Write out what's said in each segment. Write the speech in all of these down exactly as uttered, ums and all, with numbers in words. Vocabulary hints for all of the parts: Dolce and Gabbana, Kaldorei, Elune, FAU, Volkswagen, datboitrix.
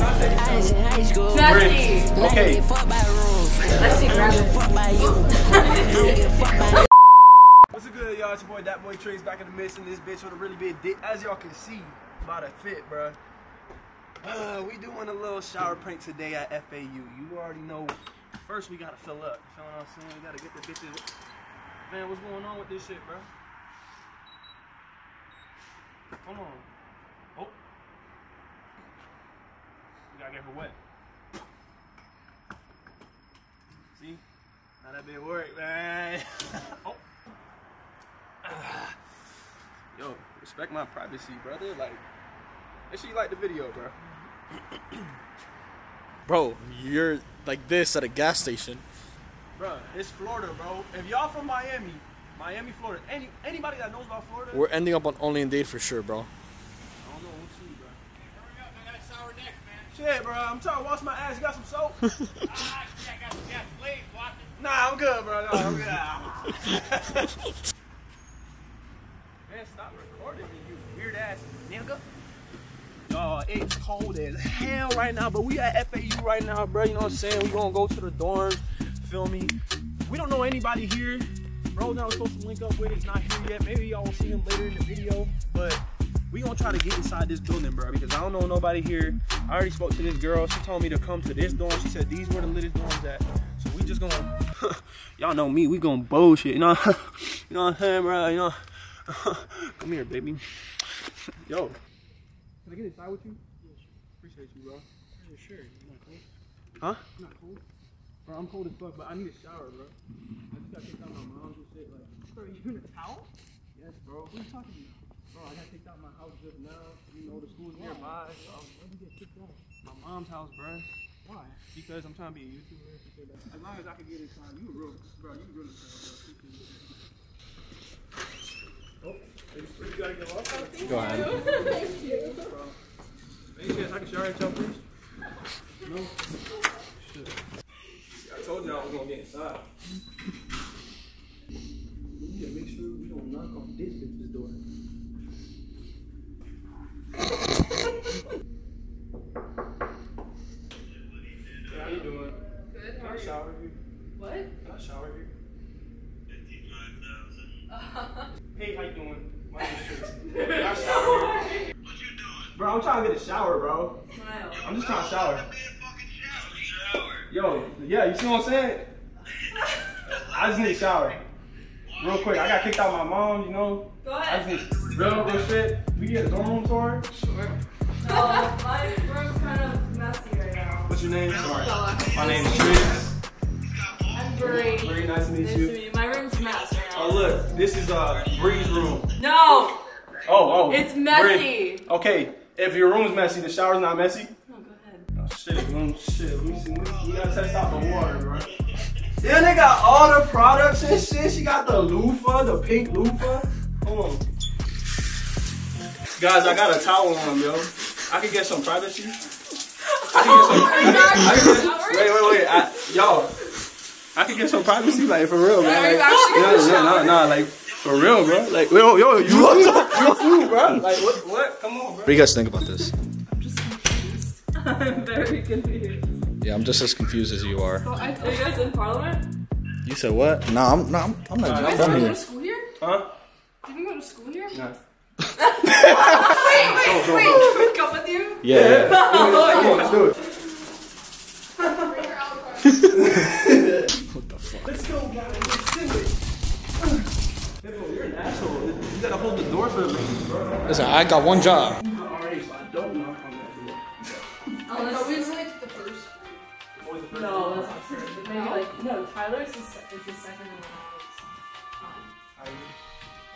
I was in high school. Okay. Let's see, grab it. What's good, y'all? It's your boy, That Boy Trace, back in the midst in this bitch with a really big dick. As y'all can see by the fit, bro. Uh, we doing a little shower prank today at F A U. You already know. First, we gotta fill up. You feel what I'm saying? We gotta get the bitches. Man, what's going on with this shit, bro? Hold on. Oh. We gotta get her wet. See? Now that bit work, man. Oh. Yo, respect my privacy, brother. Like, make sure you like the video, bro. Bro, you're like this at a gas station. Bro, it's Florida, bro. If y'all from Miami, Miami, Florida, any anybody that knows about Florida, we're ending up on Only and Dade for sure, bro. I don't know, we'll see, bro. Hey, hurry up, I got a sour neck, man. Shit, bro, I'm trying to wash my ass. You got some soap? Ah, shit, I got some gas. Please, wash it. Nah, I'm good, bro. Nah, I'm good. Man, stop recording me, you weird ass nigga. Oh, it's cold as hell right now, but we at F A U right now, bro. You know what I'm saying? We gonna go to the dorms, feel me? We don't know anybody here. Bro that was supposed to link up with is not here yet. Maybe y'all will see him later in the video, but we gonna try to get inside this building, bro, because I don't know nobody here. I already spoke to this girl. She told me to come to this dorm. She said these were the littest dorms at. So we just gonna, y'all know me, we gonna bullshit, you know? You know what I'm saying, bro? You know? Come here, baby. Yo. Can I get inside with you? Yeah, sure. Appreciate you, bro. Yeah, sure. You're not cold? Huh? You're not cold? Bro, I'm cold as fuck, but I need a shower, bro. I just got kicked out of my mom's and shit. Like, bro, you in a towel? Yes, bro. What are you talking about? Bro, I got kicked out of my house just now. You know, the school's yeah. nearby. So where did you get kicked out? My mom's house, bro. Why? Because I'm trying to be a YouTuber. As long as I can get inside, you a real, bro, you a real child, bro. Oh, you gotta get off. Thank Go you. ahead. Thank you. Any chance I can shower at y'all first? No. Shit. I told y'all I was gonna get inside. We need to make sure we don't knock on this bitch's door. Hey, how you doing? Good. How are you? Can I shower here? What? Can I shower here? Hey, how you doing? My name is Tracy. What you doing? Bro, I'm trying to get a shower, bro. Smile. I'm just trying to shower. Yo, yeah, you see what I'm saying? I just need a shower. Real quick, I got kicked out my mom, you know? Go ahead. I just need real, real shit. We get a dorm room tour? Sure. No, my room's kind of messy right now. What's your name? Sorry. My name is Tracy. I'm Bree. Very nice to meet nice you. To my room's messy. Oh look, this is uh Bree's room. No. Oh oh. It's messy. Bree. Okay, if your room's messy, the shower's not messy. No, go ahead. Oh shit, room shit. We, we, we gotta test out the water, bro. Yeah, they got all the products and shit. She got the loofah, the pink loofah. Hold on. Guys, I got a towel on, yo. I can get some privacy. I can get some. Oh I can get, wait, wait, wait, I, yo. I can get some privacy, like, for real, man. Like, no, no, no, no, like, for real, bro. Like, yo, yo, you look so cool, bro. Like, what, what? Come on, bro. What do you guys think about this? I'm just confused. I'm very confused. Yeah, I'm just as confused as you are. So, I, are you guys in Parliament? You said what? No, I'm not. I'm, I'm not. I'm from here. Did you guys go to school here? Huh? Did you go to school here? No. Wait, wait, wait. Can we come with you? Yeah. yeah. Oh, let's do it. Listen, I got one job. Unless it's like the first one. No, that's not true. Maybe like, no, Tyler's is the second one.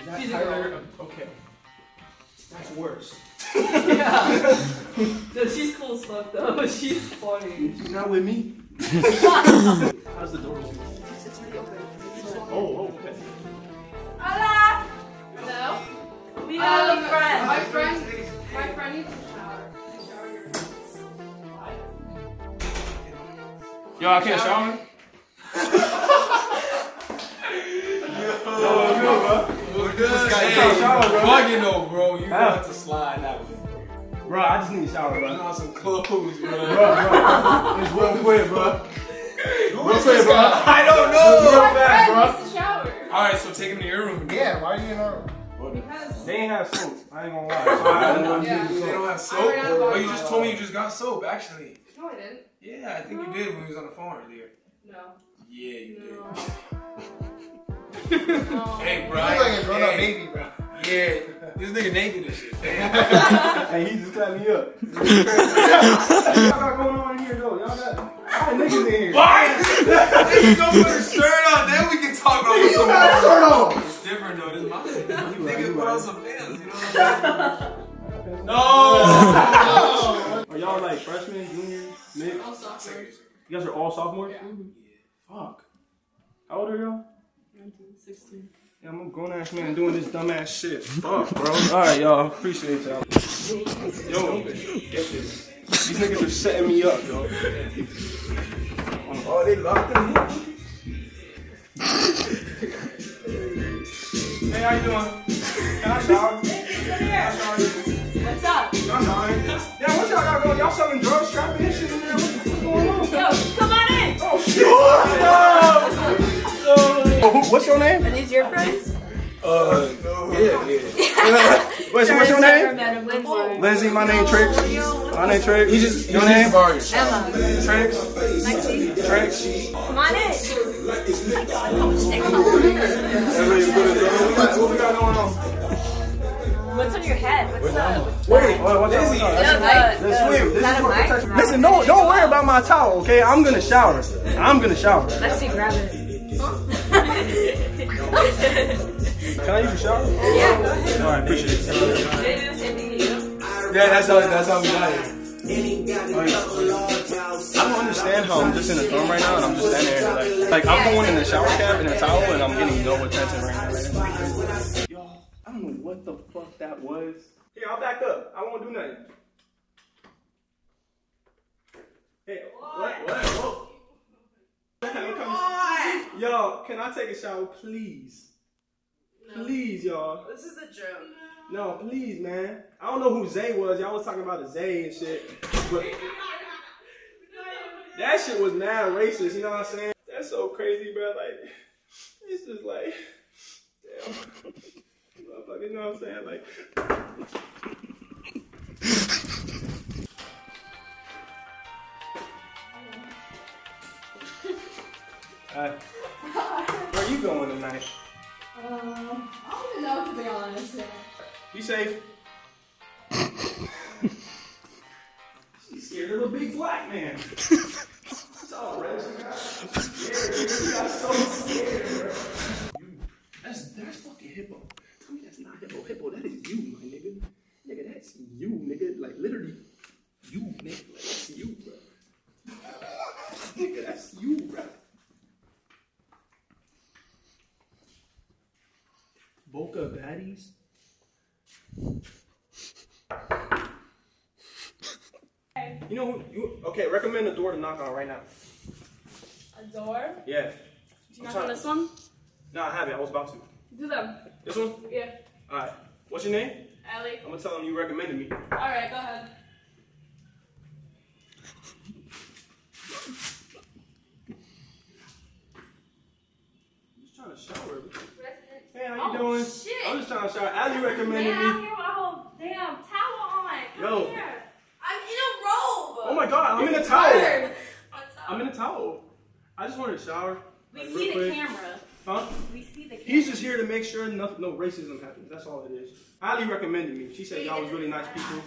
Is that Tyler? Okay. That's worse. Yeah. No, she's cool as fuck though. She's funny. She's not with me. How's the door open? It's really open. Oh, okay. Hola! Hello? We have a friend. My friend, my friend needs a shower. Can shower your friends? Yo, I can't shower? Yo, yo, bro. We're good. This guy can't shower, bro. Bugging though, bro. You got to slide that way. Bro, I just need a shower, bro. I want some clothes, bro. Bro, bro. It's real quick, bro. Who is this guy? I don't know. My friend needs a shower. All right, so take him to your room. Yeah, why are you in our room? They ain't have soap. I ain't gonna lie. So yeah. They don't have soap? Oh, you just told me you just got soap, actually. No, I didn't. Yeah, I think no. you did when we was on the phone earlier. No. Yeah, you no. did. No. Hey, bro. He's like a grown-up hey. baby, bro. Yeah. This nigga naked and shit. Hey, he just cut me up. Y'all got going on in here, though? Y'all got... All right, niggas in here. Why? Niggas don't put a shirt on. Then we can talk about what's going on. You got a shirt on. It's different, though. This is my thing. Niggas put on some pants, you know what I'm saying? No! Are y'all like freshmen, juniors, mid? All sophomores. You guys are all sophomores? Yeah. Fuck. How old are y'all? nineteen, sixteen. Yeah, I'm a grown ass man doing this dumb ass shit. Fuck, bro. Alright, y'all. Appreciate y'all. Yo, get this. These niggas are setting me up, yo. Oh, they locked in here? Hey, how you doing? Can I shower? What's up? Y'all dying. Yeah, what y'all got going? Y'all selling drugs, trapping and shit in there? What's going on? Yo, come on in! Oh, shit! Oh, who, what's your name? Are these your friends? Uh, no. Yeah, yeah. What's, what's your name? Lindsay. Lindsay, my name Trix. My name Trix. You just, your name? Emma. Trix. Trix. Come on in. What we got going on? What's on your head? What's, what's up? up? Wait, what's Lindsay. up? What's up? That's that's weird. Listen, no, don't worry about my towel, okay? I'm gonna shower. I'm gonna shower. Let's see, grab it. Can I use a shower? Yeah, go ahead. Alright, appreciate it. Yeah, that's how, that's how we got it. Like, I don't understand how I'm just in the throne right now and I'm just standing there. Like, like yeah, I'm going in the shower cap and a towel and I'm getting no attention right now. Y'all, I don't know what the fuck that was. Here, I'll back up. I won't do nothing. Hey, what? What? Whoa. Y'all, can I take a shower, please? No. Please, y'all. This is a joke. No. no, please, man. I don't know who Zay was. Y'all was talking about a Zay and shit. But that shit was mad racist, you know what I'm saying? That's so crazy, bro. Like, it's just like, damn. Motherfucker, you know what I'm saying? Like... Uh, where are you going tonight? Um, uh, I don't know, to be honest. You safe? She scared of the big black man. It's all right. She got scared. She got so scared, bro. You, that's, that's fucking hippo. Tell me that's not hippo. Hippo, that is you, my nigga. Nigga, that's you, nigga. Like, literally, you, nigga. Like, that's you, bro. Nigga, that's you, bro. Boca baddies? Hey. You know who you okay, recommend a door to knock on right now. A door? Yeah. Do you knock on this one? No, I haven't. I was about to. Do them. This one? Yeah. Alright. What's your name? Allie. I'm gonna tell them you recommended me. Alright, go ahead. I'm just trying to shower. Hey, how you oh, doing? Shit. I'm just trying to shower. Allie recommended Man, me. I'm here with a whole damn towel on. Come Yo. Here. I'm in a robe. Oh my god, I'm this in a towel. Hard. I'm in a towel. I just wanted to shower. We like, see the quick. camera. Huh? We see the camera. He's just here to make sure no, no racism happens. That's all it is. Allie recommended me. She said y'all was really nice people.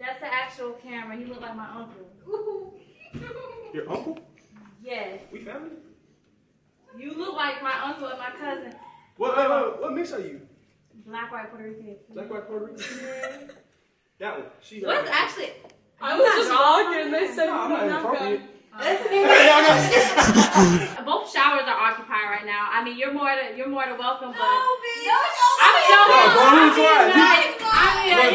That's the actual camera. He looked like my uncle. Ooh. Your uncle? Yes. We family? You look like my uncle and my cousin. What, uh, what, what mix are you? Black, white, Puerto Rican. Black, white, Puerto Rican? That one. She's What's right. actually? I was just walking and they said, no, I'm not inappropriate. Okay. Both showers are occupied right now. I mean, you're more to, you're more to welcome, but. No, bitch. No, I'm showing you. I mean,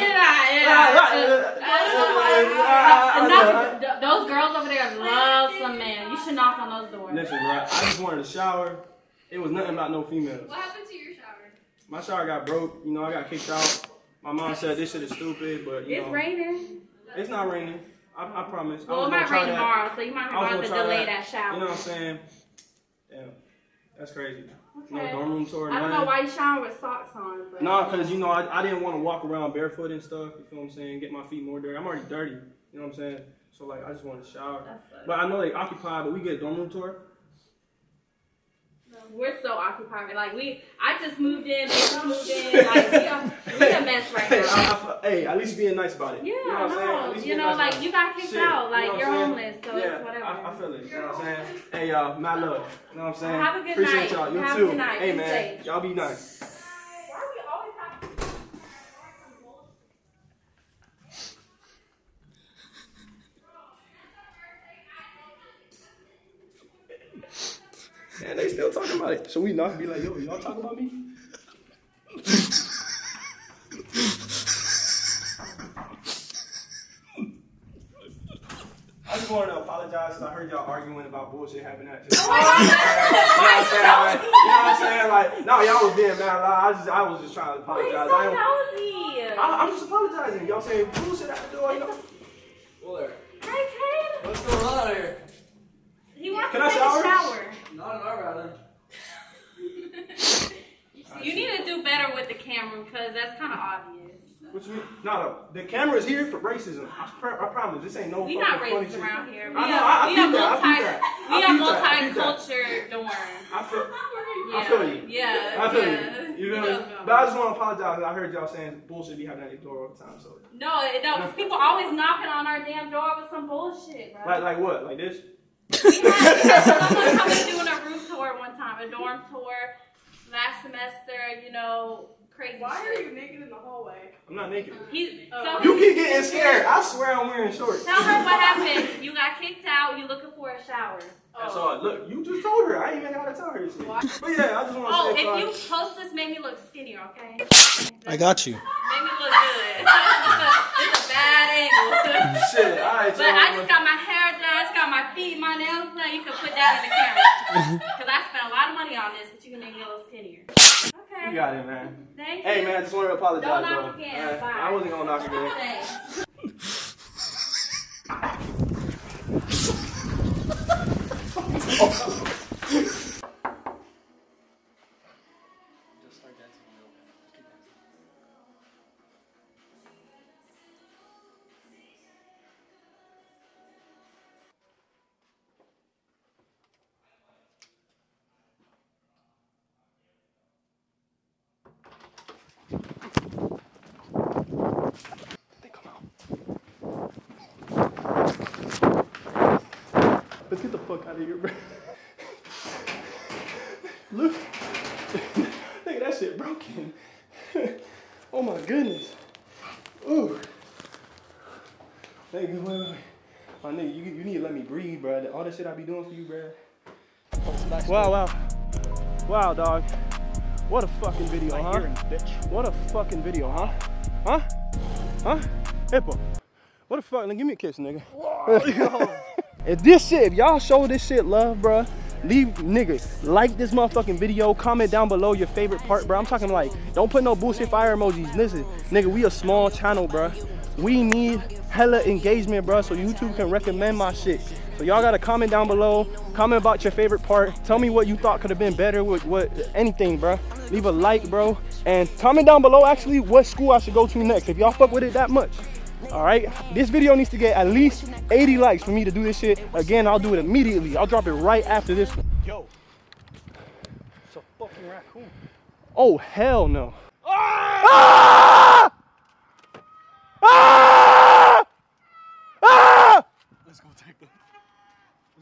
yeah, those girls over there love some man. You should knock on those doors. Listen, bro, I just wanted to shower. It was nothing about no females. What happened to your shower? My shower got broke. You know, I got kicked out. My mom said this shit is stupid, but you it's know. It's raining. It's not raining. I, I promise. Well, I it might rain tomorrow, so you might have to delay that. that shower. You know what I'm saying? Damn. That's crazy. Okay. No dorm room tour. I don't know why you shower with socks on. But nah, because, you know, I, I didn't want to walk around barefoot and stuff. You feel what I'm saying? Get my feet more dirty. I'm already dirty. You know what I'm saying? So, like, I just want to shower. But I know they occupy, but we get a dorm room tour. We're so occupied. Like, we, I just moved in. They just moved in. Like, we are, we a mess right now. Hey, I, I, hey, at least being nice about it. Yeah, you know what I'm saying? You know, nice like, you got kicked shit. out. Like, you know you're homeless, so yeah, it's whatever. I, I feel it. You know what I'm saying? Hey, y'all, my love. You know what I'm saying? Well, have a good Appreciate night. Appreciate y'all. You have too. A good night. Hey, man. Y'all be nice. Why are we always having to and they still talking about it. So we not be like, yo, y'all talking about me? I just wanted to apologize because I heard y'all arguing about bullshit happening at you. Oh my God. You know what I'm saying? Like, you know what I'm saying? Like, no, y'all was being mad. I just, I was just trying to apologize. Why are you so nosy? I, I'm just apologizing. Y'all saying bullshit at the door. You know? Willer. Hey, Kate. What's going on here? He wants Can to I take shower? a shower. Not an hour, rather. You need to do better with the camera because that's kind of obvious. What you mean? No, no, the camera is here for racism. I, I promise. This ain't no We're not racist funny around shit. here. We I know. Are, I, I we feel that. We are multi-culture dorm. I feel. Yeah. I feel you. Yeah. I feel yeah. you. You know. No, no. But I just want to apologize. I heard y'all saying bullshit be happening at your door all the time. So. No, it don't. Because people always knocking on our damn door with some bullshit, bro. Like, like what? Like this. We had someone come and doing a room tour one time, a dorm tour last semester, you know, crazy. Why shit. are you naked in the hallway? I'm not naked. He, oh. You keep getting scared. I swear I'm wearing shorts. Tell her what happened. You got kicked out. You looking for a shower. That's oh. all. Look, you just told her. I ain't even got to tell her this shit. But yeah, I just want to oh, say Oh, if you post this, make me look skinnier, okay? I got you. Make me look good. It's a bad angle. Shit, all right. But I just got my hair done. My feet, my nails, now you can put that in the camera. Because I spent a lot of money on this, but you can make me a little skinnier. Okay. You got it, man. Thank hey, you. Hey, man, I just wanted to apologize. Don't knock though. again. Right. Bye. I wasn't going to knock again. Just start dancing. Let's get the fuck out of here, bro. Look. Look at that shit broken. Oh my goodness. Ooh. Thank you, wait, wait, wait. My nigga, you, you need to let me breathe, bro. All the shit I be doing for you, bro. Wow, wow. Wow, dog. What a fucking video, huh? What a fucking video, huh? Huh? Huh? Hippo. What the fuck? Give me a kiss, nigga. Whoa, if this shit, if y'all show this shit love, bruh, leave, nigga, like this motherfucking video, comment down below your favorite part, bruh. I'm talking like, don't put no bullshit fire emojis. Listen, nigga, we a small channel, bruh. We need hella engagement, bruh, so YouTube can recommend my shit. So y'all gotta comment down below, comment about your favorite part, tell me what you thought could have been better with what, anything, bruh. Leave a like, bro, and comment down below, actually, what school I should go to next, if y'all fuck with it that much. All right, this video needs to get at least eighty likes for me to do this shit again. I'll do it immediately. I'll drop it right after this one. Yo, it's a fucking raccoon. Oh hell no! Ah! Ah! Ah! Let's go take them.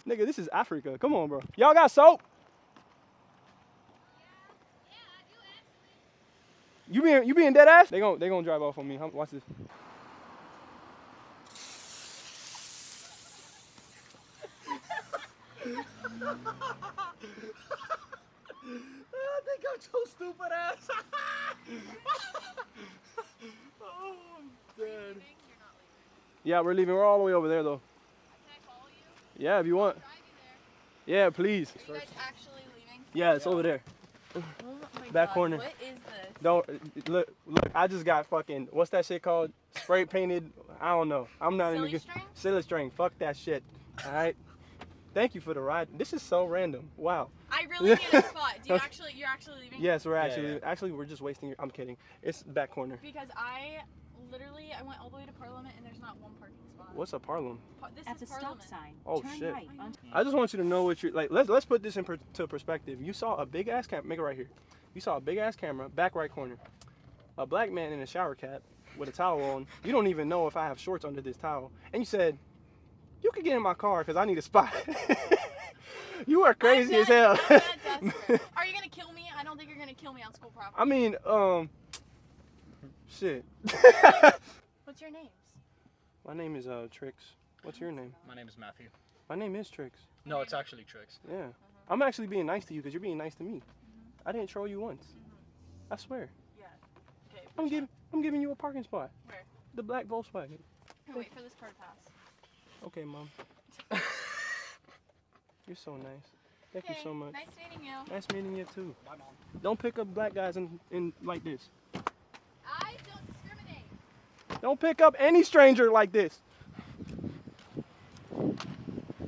Nigga, this is Africa. Come on, bro. Y'all got soap? Yeah, yeah, I do. You being you being dead ass? They gon' they gon' drive off on me. Watch this. I think I'm so stupid ass. Oh, I'm dead. Are you leaving? You're not leaving. Yeah, we're leaving. We're all the way over there though. Can I follow you? Yeah, if you want. There. Yeah, please. Are you guys actually leaving? Yeah, it's yeah. over there. Oh my back God. Corner. What is this? Don't look. Look, I just got fucking. What's that shit called? Spray painted. I don't know. I'm not silly in the string? Silly string. Fuck that shit. All right. Thank you for the ride. This is so random. Wow. I really need a spot. Do you actually? You're actually leaving? Yes, we're actually. Yeah, yeah. Actually, we're just wasting your. I'm kidding. It's back corner. Because I. Literally, I went all the way to Parliament and there's not one parking spot. What's a Parliament? Pa this At is the Parliament. Stop sign. Oh turn shit! Right. I just want you to know what you're like. Let's let's put this into per perspective. You saw a big ass camera. Make it right here. You saw a big ass camera, back right corner. A black man in a shower cap with a towel on. You don't even know if I have shorts under this towel. And you said, "You could get in my car because I need a spot." You are crazy not, as hell. I'm not are you gonna kill me? I don't think you're gonna kill me on school property. I mean, um. Shit. What's your names? My name is uh Trix. What's your name? My name is Matthew. My name is Trix. No, it's actually Trix. Yeah. Uh-huh. I'm actually being nice to you because you're being nice to me. Mm-hmm. I didn't troll you once. Mm-hmm. I swear. Yeah. Okay. I'm giving I'm giving you a parking spot. Where? The black Volkswagen. Here, wait for this car to pass. Okay, Mom. You're so nice. Thank okay. you so much. Nice meeting you. Nice meeting you too. Bye, Mom. Don't pick up black guys in, in like this. Don't pick up any stranger like this.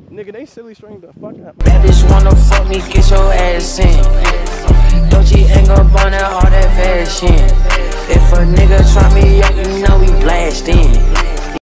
Nigga, they silly string the fuck up. That bitch wanna fuck me, get your ass in. Dolce and Gabbana, all that fashion.